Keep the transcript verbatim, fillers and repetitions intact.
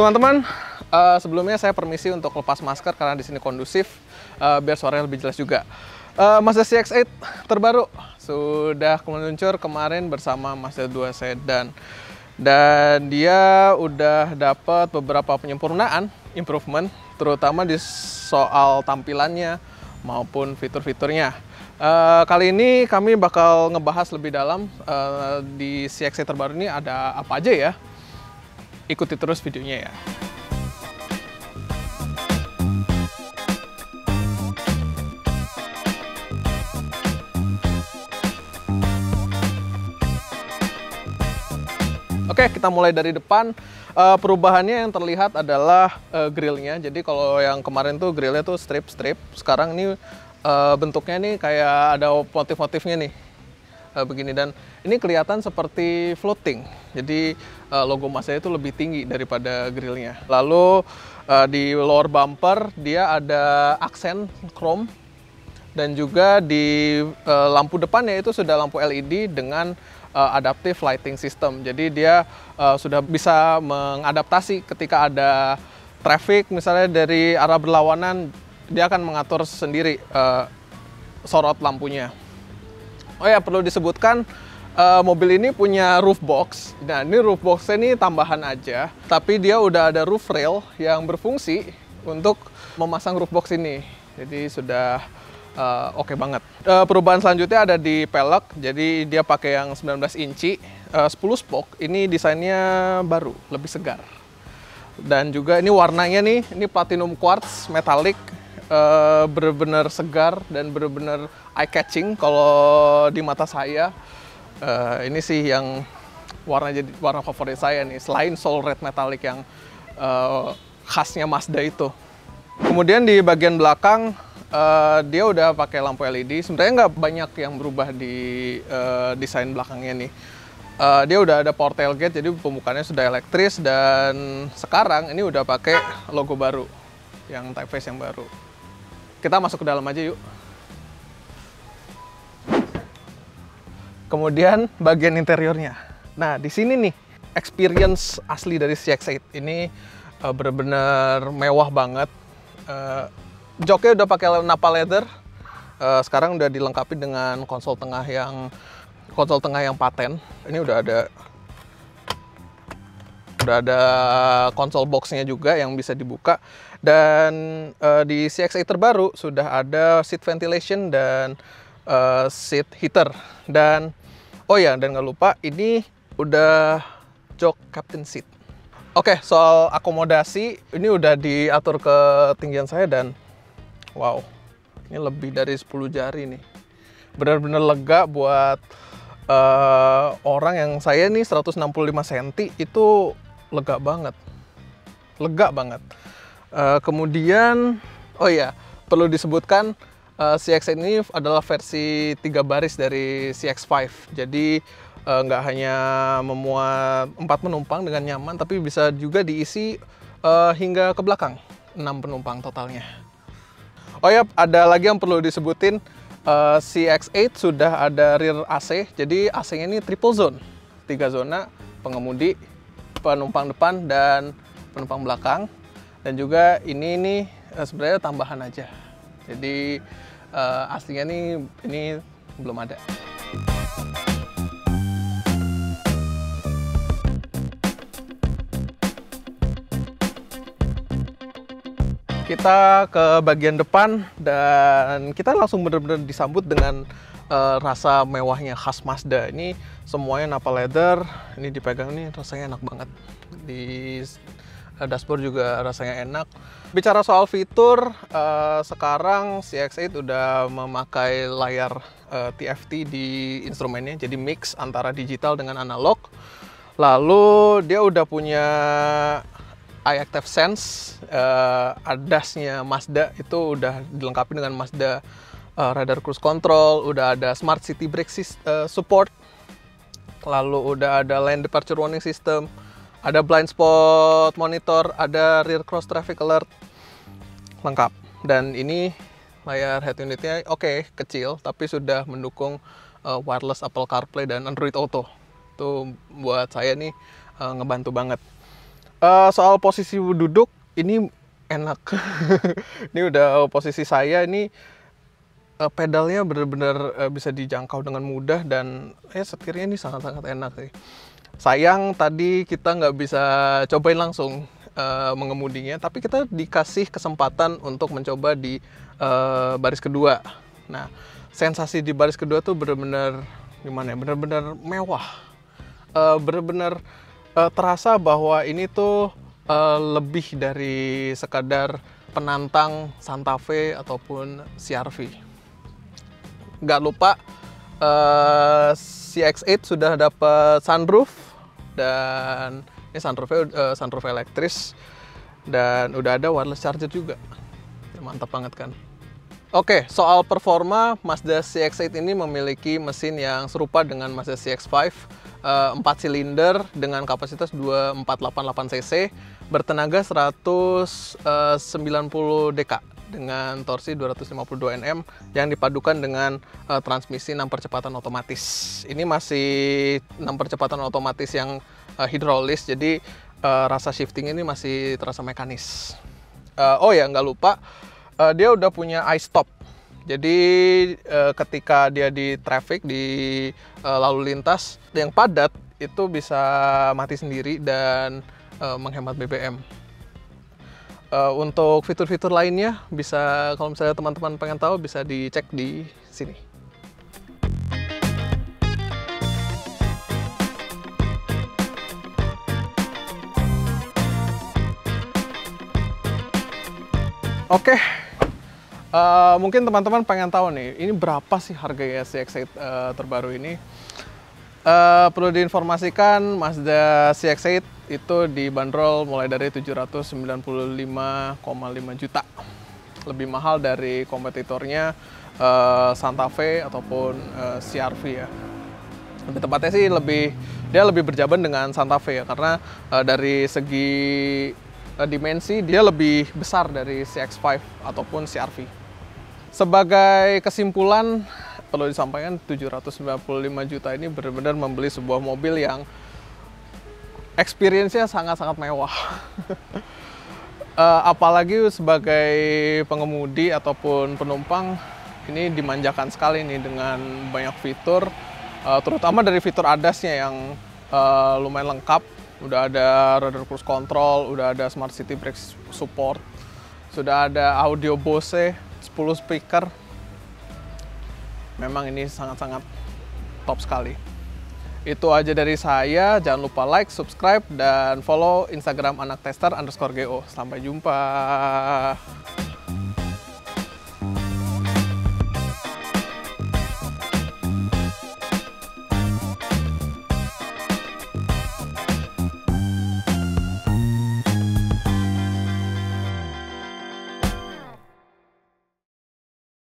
Teman-teman, uh, sebelumnya saya permisi untuk lepas masker karena di sini kondusif, uh, biar suaranya lebih jelas juga. Uh, Mazda C X eight terbaru sudah meluncur kemarin bersama Mazda dua Sedan. Dan dia udah dapat beberapa penyempurnaan, improvement, terutama di soal tampilannya maupun fitur-fiturnya. Uh, kali ini kami bakal ngebahas lebih dalam uh, di C X eight terbaru ini ada apa aja ya. Ikuti terus videonya ya. Oke, kita mulai dari depan. Uh, perubahannya yang terlihat adalah uh, grillnya. Jadi kalau yang kemarin tuh grillnya tuh strip-strip. Sekarang ini uh, bentuknya nih kayak ada motif-motifnya nih. Uh, begini, dan ini kelihatan seperti floating. Jadi uh, logo Mazda itu lebih tinggi daripada grillnya. Lalu uh, di lower bumper dia ada aksen chrome. Dan juga di uh, lampu depannya itu sudah lampu L E D dengan Uh, adaptive lighting system, jadi dia uh, sudah bisa mengadaptasi ketika ada traffic misalnya dari arah berlawanan, dia akan mengatur sendiri uh, sorot lampunya. Oh ya, perlu disebutkan uh, mobil ini punya roof box. Nah, ini roof boxnya ini tambahan aja, tapi dia udah ada roof rail yang berfungsi untuk memasang roof box ini. Jadi sudah Uh, oke okay banget. Uh, perubahan selanjutnya ada di pelek, jadi dia pakai yang sembilan belas inci, uh, sepuluh spoke. Ini desainnya baru, lebih segar. Dan juga ini warnanya nih, ini platinum quartz metallic, uh, bener-bener segar dan bener-bener eye-catching kalau di mata saya. Uh, ini sih yang warna jadi warna favorit saya nih, selain soul red metallic yang uh, khasnya Mazda itu. Kemudian di bagian belakang, Uh, dia udah pakai lampu L E D. Sebenarnya nggak banyak yang berubah di uh, desain belakangnya nih. Uh, dia udah ada power tailgate, jadi pembukanya sudah elektris, dan sekarang ini udah pakai logo baru, yang typeface yang baru. Kita masuk ke dalam aja yuk. Kemudian bagian interiornya. Nah, di sini nih experience asli dari C X eight ini uh, benar-benar mewah banget. Uh, Joknya udah pakai Napa leather, uh, sekarang udah dilengkapi dengan konsol tengah yang konsol tengah yang paten. Ini udah ada, udah ada konsol boxnya juga yang bisa dibuka. Dan uh, di C X eight terbaru sudah ada seat ventilation dan uh, seat heater. Dan oh ya, dan nggak lupa ini udah jok captain seat. Oke, soal akomodasi ini udah diatur ke ketinggian saya dan wow, ini lebih dari sepuluh jari nih. Benar-benar lega buat uh, orang yang saya nih seratus enam puluh lima sentimeter, itu lega banget. Lega banget. Uh, kemudian, oh iya, perlu disebutkan uh, C X eight ini adalah versi tiga baris dari C X five. Jadi uh, nggak hanya memuat empat penumpang dengan nyaman, tapi bisa juga diisi uh, hingga ke belakang, enam penumpang totalnya. Oh ya, ada lagi yang perlu disebutin, uh, C X eight sudah ada rear A C, jadi A C-nya ini triple zone. Tiga zona, pengemudi, penumpang depan, dan penumpang belakang. Dan juga ini nih uh, sebenarnya tambahan aja. Jadi uh, aslinya nih ini belum ada. Kita ke bagian depan dan kita langsung benar-benar disambut dengan uh, rasa mewahnya khas Mazda. Ini semuanya Napa leather, ini dipegang nih rasanya enak banget. Di uh, dashboard juga rasanya enak. Bicara soal fitur, uh, sekarang C X eight udah memakai layar uh, T F T di instrumennya, jadi mix antara digital dengan analog. Lalu dia udah punya iActive Sense, uh, adasnya Mazda itu udah dilengkapi dengan Mazda uh, radar cruise control, udah ada Smart City Brake uh, support, lalu udah ada lane departure warning system, ada blind spot monitor, ada rear cross traffic alert, lengkap. Dan ini layar head unitnya oke okay, kecil, tapi sudah mendukung uh, wireless Apple CarPlay dan Android Auto. Itu buat saya nih uh, ngebantu banget. Uh, soal posisi duduk ini enak. Ini udah posisi saya ini uh, pedalnya benar-benar uh, bisa dijangkau dengan mudah dan eh setirnya ini sangat-sangat enak sih. Sayang tadi kita nggak bisa cobain langsung uh, mengemudinya, tapi kita dikasih kesempatan untuk mencoba di uh, baris kedua. Nah, sensasi di baris kedua tuh benar-benar gimana ya? Benar-benar mewah. Uh, benar-benar terasa bahwa ini tuh uh, lebih dari sekadar penantang Santa Fe ataupun C R V. Nggak lupa uh, C X eight sudah dapat sunroof dan ini sunroofnya uh, sunroof elektris dan udah ada wireless charger juga. Mantap banget kan? Oke, soal performa, Mazda C X eight ini memiliki mesin yang serupa dengan Mazda C X five, empat silinder dengan kapasitas dua ribu empat ratus delapan puluh delapan cc, bertenaga seratus sembilan puluh deka dengan torsi dua ratus lima puluh dua newton meter yang dipadukan dengan uh, transmisi enam percepatan otomatis. Ini masih enam percepatan otomatis yang uh, hidrolis, jadi uh, rasa shifting ini masih terasa mekanis. Uh, oh ya, nggak lupa Uh, dia udah punya i-stop, jadi uh, ketika dia di traffic, di uh, lalu lintas yang padat itu bisa mati sendiri dan uh, menghemat B B M. Uh, untuk fitur-fitur lainnya bisa, kalau misalnya teman-teman pengen tahu bisa dicek di sini. Oke. Okay. Uh, mungkin teman-teman pengen tahu nih, ini berapa sih harga C X eight uh, terbaru ini? Uh, perlu diinformasikan, Mazda C X eight itu dibanderol mulai dari tujuh ratus sembilan puluh lima koma lima juta. Lebih mahal dari kompetitornya uh, Santa Fe ataupun uh, C R V ya. Lebih tepatnya sih lebih dia lebih berjaban dengan Santa Fe ya, karena uh, dari segi uh, dimensi dia lebih besar dari C X five ataupun C R V. Sebagai kesimpulan, perlu disampaikan tujuh ratus sembilan puluh lima juta ini benar-benar membeli sebuah mobil yang experience-nya sangat-sangat mewah. Apalagi sebagai pengemudi ataupun penumpang, ini dimanjakan sekali nih dengan banyak fitur, terutama dari fitur ADAS-nya yang lumayan lengkap. Udah ada rudder cruise control, udah ada Smart City Brake support, sudah ada audio Bose, sepuluh speaker. Memang ini sangat-sangat top sekali. Itu aja dari saya. Jangan lupa like, subscribe, dan follow Instagram anaktester underscore go. Sampai jumpa.